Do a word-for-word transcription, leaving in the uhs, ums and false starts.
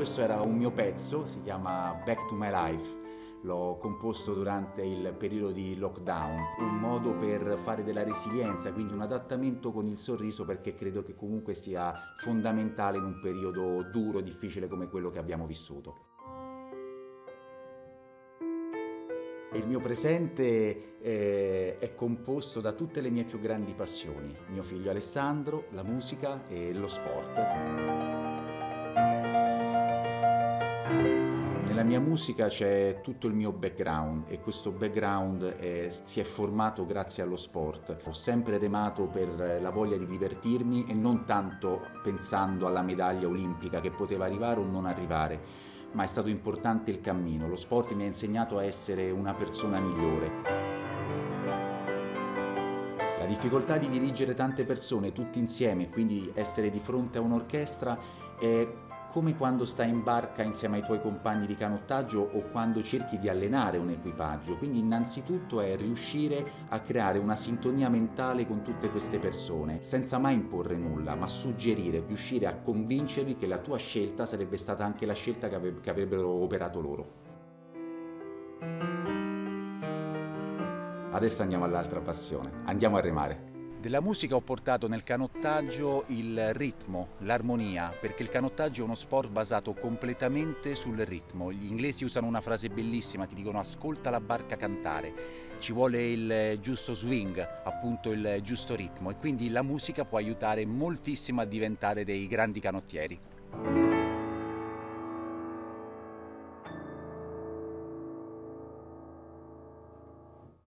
Questo era un mio pezzo, si chiama Back to My Life. L'ho composto durante il periodo di lockdown, un modo per fare della resilienza, quindi un adattamento con il sorriso, perché credo che comunque sia fondamentale in un periodo duro, difficile come quello che abbiamo vissuto. Il mio presente eh, è composto da tutte le mie più grandi passioni: mio figlio Alessandro, la musica e lo sport. Nella mia musica c'è tutto il mio background, e questo background è, si è formato grazie allo sport. Ho sempre remato per la voglia di divertirmi e non tanto pensando alla medaglia olimpica che poteva arrivare o non arrivare, ma è stato importante il cammino. Lo sport mi ha insegnato a essere una persona migliore. La difficoltà di dirigere tante persone tutti insieme, quindi essere di fronte a un'orchestra, è come quando stai in barca insieme ai tuoi compagni di canottaggio o quando cerchi di allenare un equipaggio. Quindi innanzitutto è riuscire a creare una sintonia mentale con tutte queste persone, senza mai imporre nulla, ma suggerire, riuscire a convincerli che la tua scelta sarebbe stata anche la scelta che, avre- che avrebbero operato loro. Adesso andiamo all'altra passione, andiamo a remare. Della musica ho portato nel canottaggio il ritmo, l'armonia, perché il canottaggio è uno sport basato completamente sul ritmo. Gli inglesi usano una frase bellissima, ti dicono ascolta la barca cantare, ci vuole il giusto swing, appunto il giusto ritmo, e quindi la musica può aiutare moltissimo a diventare dei grandi canottieri.